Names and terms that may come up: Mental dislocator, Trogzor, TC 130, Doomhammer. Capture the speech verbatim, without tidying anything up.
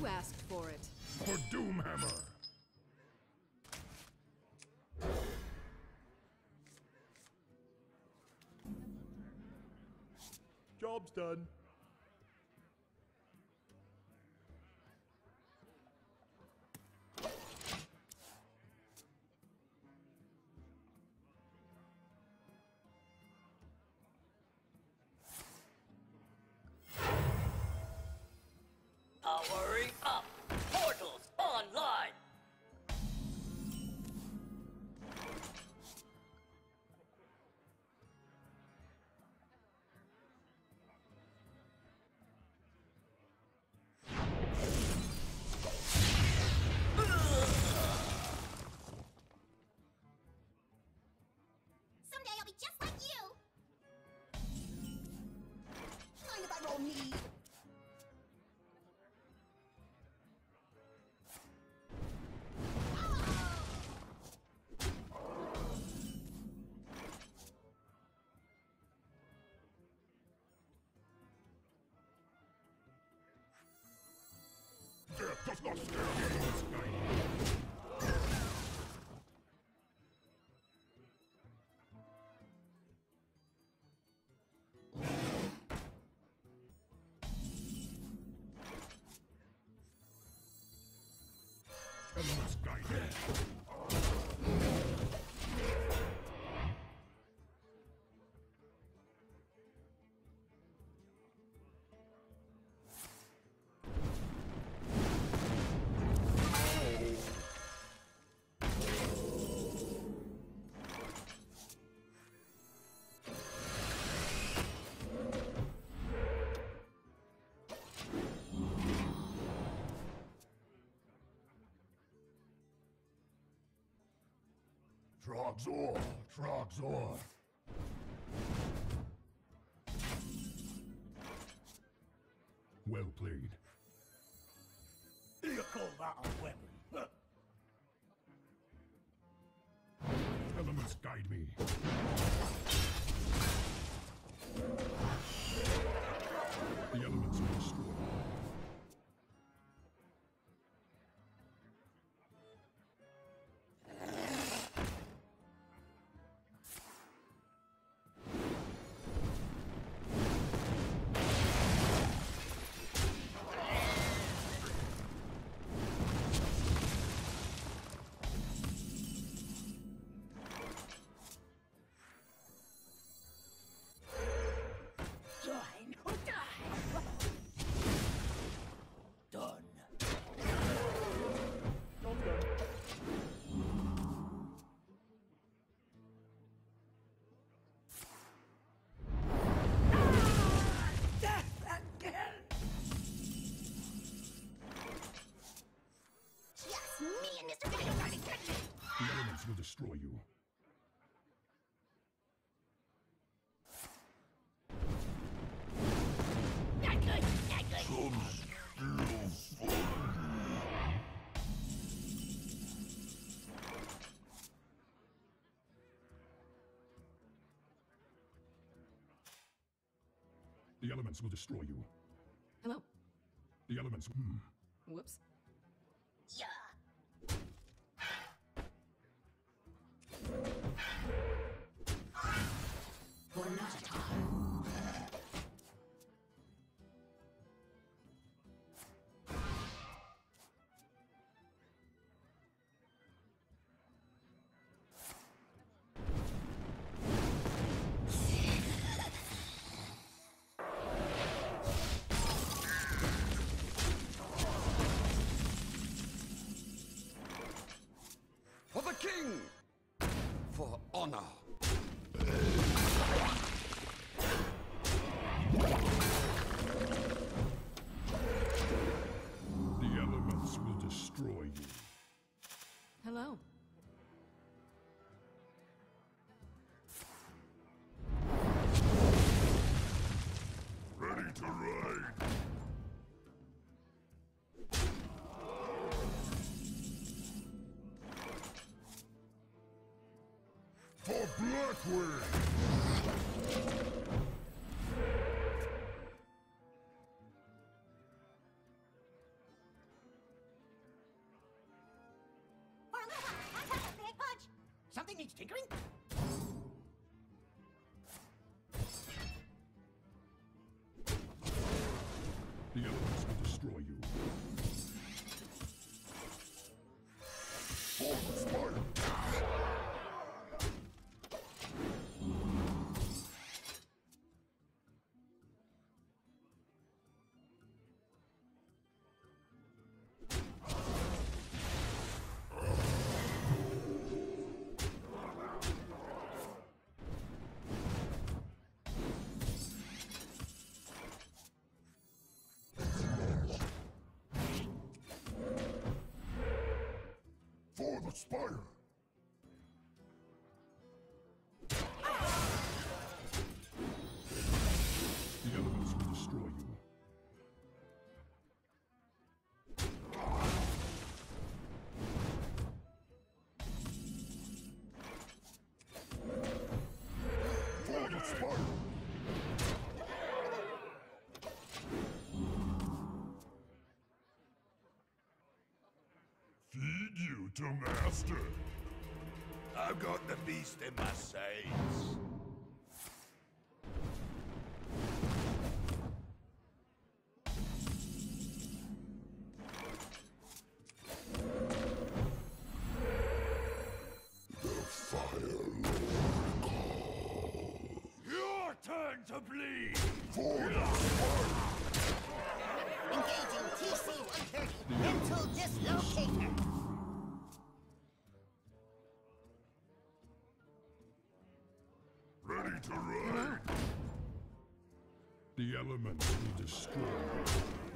You asked for it. For Doomhammer. Job's done. Powering up! Portals online! Someday I'll be just like you! Mind if I roll me? Does not scare me this night. And this guy dead. Trogzor, Trogzor. Well played. You call that a weapon? Elements guide me. The elements are destroyed. Will destroy you. Not good, not good. Some skill fun. The elements will destroy you. Hello. The elements. Hmm. Whoops. Yeah. One at a time. For the king! For honor! Hello. Ready to ride. For Blackwood. needs tinkering? The elements will destroy you. Forward, Spartan! Fire! The elements will destroy you. Feed you to master. I've got the beast in my sights. The Fire Lord calls. Your turn to bleed. For the fire. Engaging T C one thirty, mental dislocator. Ready to run? The elements will destroy you.